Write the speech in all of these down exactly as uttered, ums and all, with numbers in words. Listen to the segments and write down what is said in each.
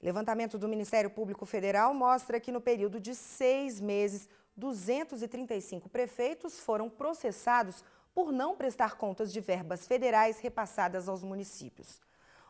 Levantamento do Ministério Público Federal mostra que no período de seis meses, duzentos e trinta e cinco prefeitos foram processados por não prestar contas de verbas federais repassadas aos municípios.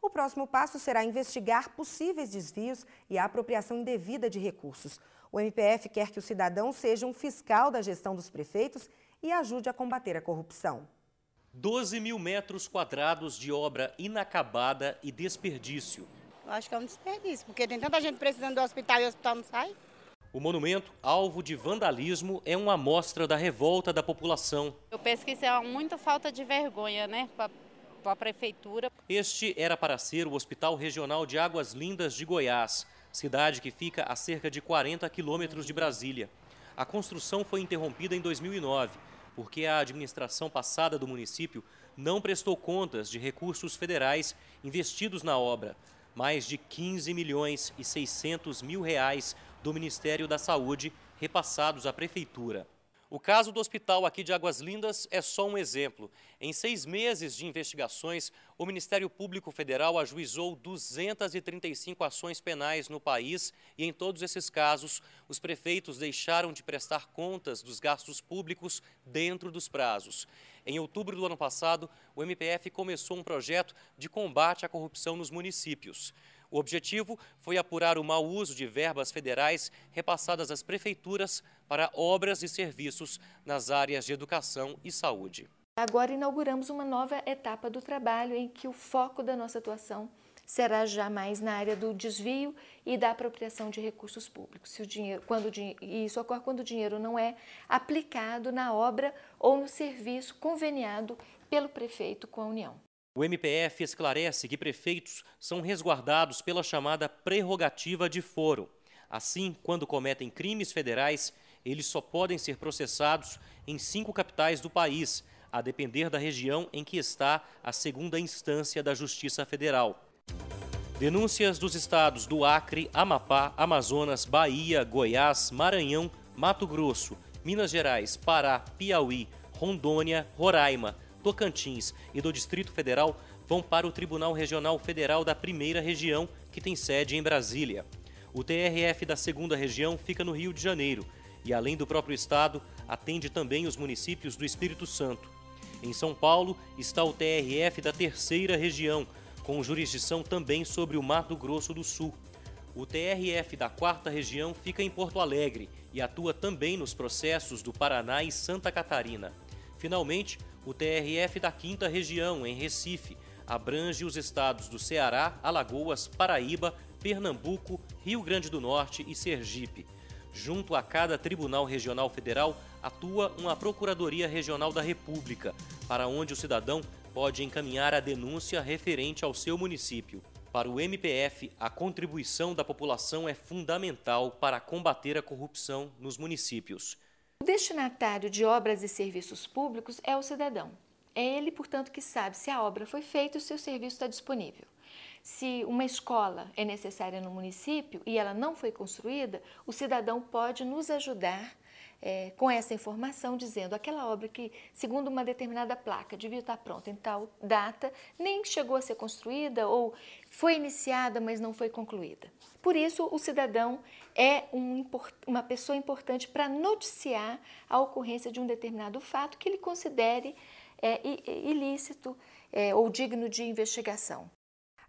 O próximo passo será investigar possíveis desvios e a apropriação indevida de recursos. O M P F quer que o cidadão seja um fiscal da gestão dos prefeitos e ajude a combater a corrupção. doze mil metros quadrados de obra inacabada e desperdício. Eu acho que é um desperdício, porque tem tanta gente precisando do hospital e o hospital não sai. O monumento, alvo de vandalismo, é uma amostra da revolta da população. Eu penso que isso é muita falta de vergonha, né, para a prefeitura. Este era para ser o Hospital Regional de Águas Lindas de Goiás, cidade que fica a cerca de quarenta quilômetros de Brasília. A construção foi interrompida em dois mil e nove, porque a administração passada do município não prestou contas de recursos federais investidos na obra. Mais de quinze milhões e seiscentos mil reais do Ministério da Saúde repassados à Prefeitura. O caso do hospital aqui de Águas Lindas é só um exemplo. Em seis meses de investigações, o Ministério Público Federal ajuizou duzentas e trinta e cinco ações penais no país e, em todos esses casos, os prefeitos deixaram de prestar contas dos gastos públicos dentro dos prazos. Em outubro do ano passado, o M P F começou um projeto de combate à corrupção nos municípios. O objetivo foi apurar o mau uso de verbas federais repassadas às prefeituras para obras e serviços nas áreas de educação e saúde. Agora inauguramos uma nova etapa do trabalho em que o foco da nossa atuação será já mais na área do desvio e da apropriação de recursos públicos. Se o dinheiro, quando o dinheiro, e isso ocorre quando o dinheiro não é aplicado na obra ou no serviço conveniado pelo prefeito com a União. O M P F esclarece que prefeitos são resguardados pela chamada prerrogativa de foro. Assim, quando cometem crimes federais, eles só podem ser processados em cinco capitais do país, a depender da região em que está a segunda instância da Justiça Federal. Denúncias dos estados do Acre, Amapá, Amazonas, Bahia, Goiás, Maranhão, Mato Grosso, Minas Gerais, Pará, Piauí, Rondônia, Roraima, Tocantins e do Distrito Federal vão para o Tribunal Regional Federal da Primeira Região, que tem sede em Brasília. O T R F da Segunda Região fica no Rio de Janeiro e, além do próprio estado, atende também os municípios do Espírito Santo. Em São Paulo está o T R F da Terceira Região, com jurisdição também sobre o Mato Grosso do Sul. O T R F da Quarta Região fica em Porto Alegre e atua também nos processos do Paraná e Santa Catarina. Finalmente, o T R F da Quinta Região, em Recife, abrange os estados do Ceará, Alagoas, Paraíba, Pernambuco, Rio Grande do Norte e Sergipe. Junto a cada Tribunal Regional Federal, atua uma Procuradoria Regional da República, para onde o cidadão pode encaminhar a denúncia referente ao seu município. Para o M P F, a contribuição da população é fundamental para combater a corrupção nos municípios. O destinatário de obras e serviços públicos é o cidadão. É ele, portanto, que sabe se a obra foi feita e se o serviço está disponível. Se uma escola é necessária no município e ela não foi construída, o cidadão pode nos ajudar é, com essa informação, dizendo aquela obra que, segundo uma determinada placa, devia estar pronta em tal data, nem chegou a ser construída ou foi iniciada, mas não foi concluída. Por isso, o cidadão é um, uma pessoa importante para noticiar a ocorrência de um determinado fato que ele considere é, ilícito é, ou digno de investigação.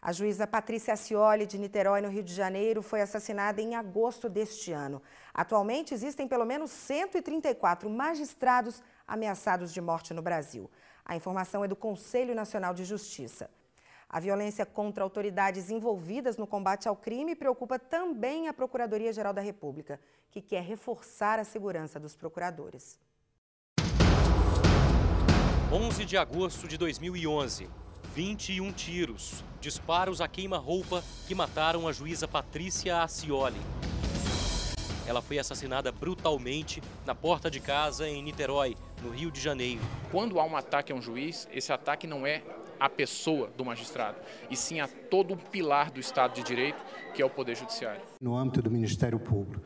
A juíza Patrícia Acioli, de Niterói, no Rio de Janeiro, foi assassinada em agosto deste ano. Atualmente, existem pelo menos cento e trinta e quatro magistrados ameaçados de morte no Brasil. A informação é do Conselho Nacional de Justiça. A violência contra autoridades envolvidas no combate ao crime preocupa também a Procuradoria-Geral da República, que quer reforçar a segurança dos procuradores. onze de agosto de dois mil e onze, vinte e um tiros, disparos à queima-roupa que mataram a juíza Patrícia Acioli. Ela foi assassinada brutalmente na porta de casa em Niterói, no Rio de Janeiro. Quando há um ataque a um juiz, esse ataque não é a pessoa do magistrado, e sim a todo o pilar do Estado de Direito, que é o Poder Judiciário. No âmbito do Ministério Público,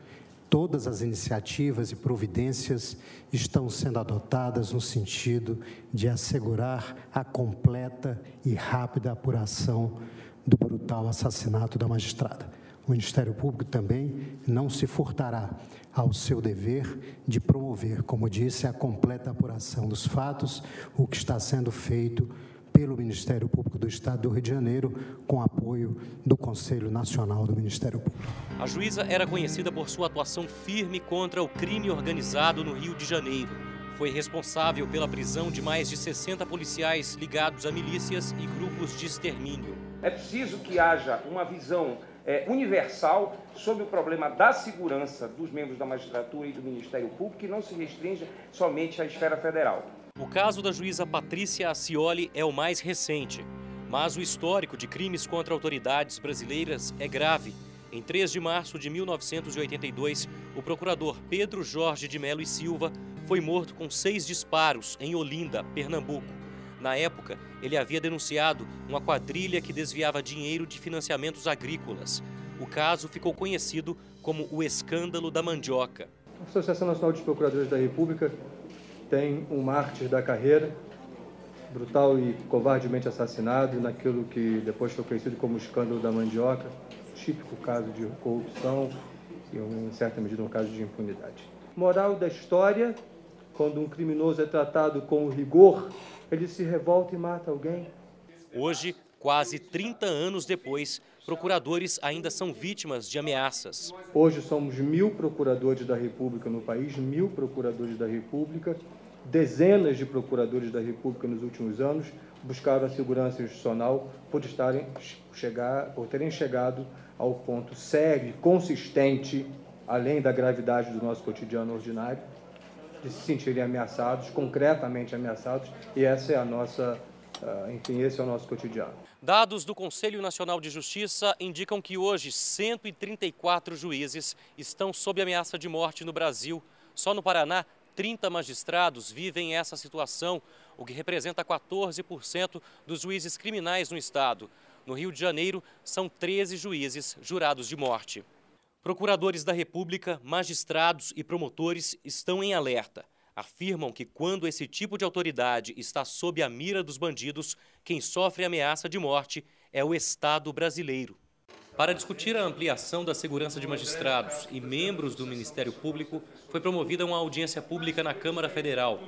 todas as iniciativas e providências estão sendo adotadas no sentido de assegurar a completa e rápida apuração do brutal assassinato da magistrada. O Ministério Público também não se furtará ao seu dever de promover, como disse, a completa apuração dos fatos, o que está sendo feito pelo Ministério Público do Estado do Rio de Janeiro, com apoio do Conselho Nacional do Ministério Público. A juíza era conhecida por sua atuação firme contra o crime organizado no Rio de Janeiro. Foi responsável pela prisão de mais de sessenta policiais ligados a milícias e grupos de extermínio. É preciso que haja uma visão é, universal sobre o problema da segurança dos membros da magistratura e do Ministério Público, que não se restringe somente à esfera federal. O caso da juíza Patrícia Acioli é o mais recente, mas o histórico de crimes contra autoridades brasileiras é grave. Em três de março de mil novecentos e oitenta e dois, o procurador Pedro Jorge de Melo e Silva foi morto com seis disparos em Olinda, Pernambuco. Na época, ele havia denunciado uma quadrilha que desviava dinheiro de financiamentos agrícolas. O caso ficou conhecido como o Escândalo da Mandioca. A Associação Nacional dos Procuradores da República tem um mártir da carreira, brutal e covardemente assassinado naquilo que depois foi conhecido como o Escândalo da Mandioca, típico caso de corrupção e, em certa medida, um caso de impunidade. Moral da história: quando um criminoso é tratado com rigor, ele se revolta e mata alguém. Hoje, quase trinta anos depois, procuradores ainda são vítimas de ameaças. Hoje somos mil procuradores da República no país, mil procuradores da República. Dezenas de procuradores da República nos últimos anos buscaram a segurança institucional por estarem chegar, por terem chegado ao ponto sério, consistente, além da gravidade do nosso cotidiano ordinário, de se sentirem ameaçados, concretamente ameaçados, e essa é a nossa, enfim, esse é o nosso cotidiano. Dados do Conselho Nacional de Justiça indicam que hoje cento e trinta e quatro juízes estão sob ameaça de morte no Brasil. Só no Paraná, trinta magistrados vivem essa situação, o que representa quatorze por cento dos juízes criminais no estado. No Rio de Janeiro, são treze juízes jurados de morte. Procuradores da República, magistrados e promotores estão em alerta. Afirmam que quando esse tipo de autoridade está sob a mira dos bandidos, quem sofre ameaça de morte é o Estado brasileiro. Para discutir a ampliação da segurança de magistrados e membros do Ministério Público, foi promovida uma audiência pública na Câmara Federal.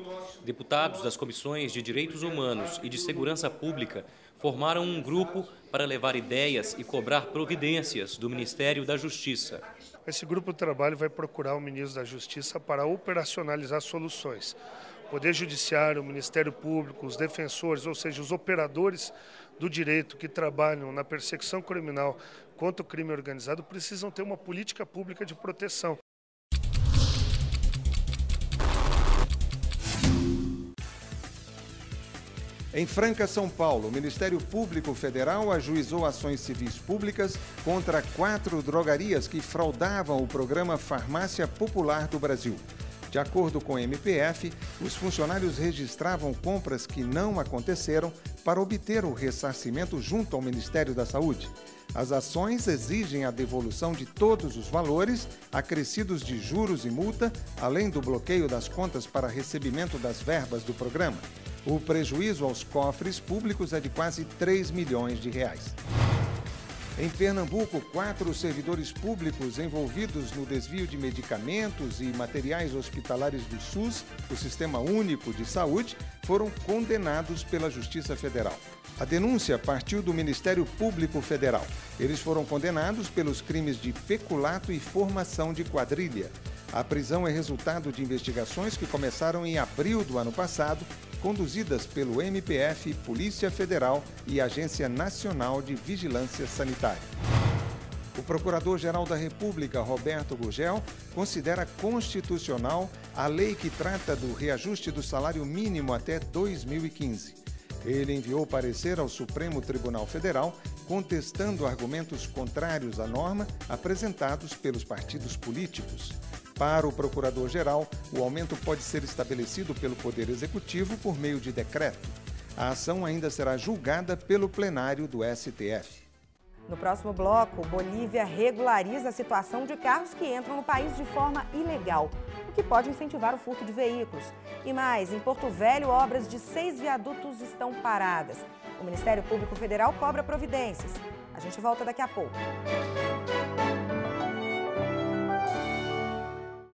Deputados das Comissões de Direitos Humanos e de Segurança Pública formaram um grupo para levar ideias e cobrar providências do Ministério da Justiça. Esse grupo de trabalho vai procurar o Ministro da Justiça para operacionalizar soluções. O Poder Judiciário, o Ministério Público, os defensores, ou seja, os operadores do direito que trabalham na persecução criminal contra o crime organizado precisam ter uma política pública de proteção. Em Franca, São Paulo, o Ministério Público Federal ajuizou ações civis públicas contra quatro drogarias que fraudavam o programa Farmácia Popular do Brasil. De acordo com o M P F, os funcionários registravam compras que não aconteceram para obter o ressarcimento junto ao Ministério da Saúde. As ações exigem a devolução de todos os valores, acrescidos de juros e multa, além do bloqueio das contas para recebimento das verbas do programa. O prejuízo aos cofres públicos é de quase três milhões de reais. Em Pernambuco, quatro servidores públicos envolvidos no desvio de medicamentos e materiais hospitalares do SUS, o Sistema Único de Saúde, foram condenados pela Justiça Federal. A denúncia partiu do Ministério Público Federal. Eles foram condenados pelos crimes de peculato e formação de quadrilha. A prisão é resultado de investigações que começaram em abril do ano passado, conduzidas pelo M P F, Polícia Federal e Agência Nacional de Vigilância Sanitária. O Procurador-Geral da República, Roberto Gurgel, considera constitucional a lei que trata do reajuste do salário mínimo até dois mil e quinze. Ele enviou parecer ao Supremo Tribunal Federal, contestando argumentos contrários à norma apresentados pelos partidos políticos. Para o Procurador-Geral, o aumento pode ser estabelecido pelo Poder Executivo por meio de decreto. A ação ainda será julgada pelo plenário do S T F. No próximo bloco, Bolívia regulariza a situação de carros que entram no país de forma ilegal, o que pode incentivar o furto de veículos. E mais, em Porto Velho, obras de seis viadutos estão paradas. O Ministério Público Federal cobra providências. A gente volta daqui a pouco.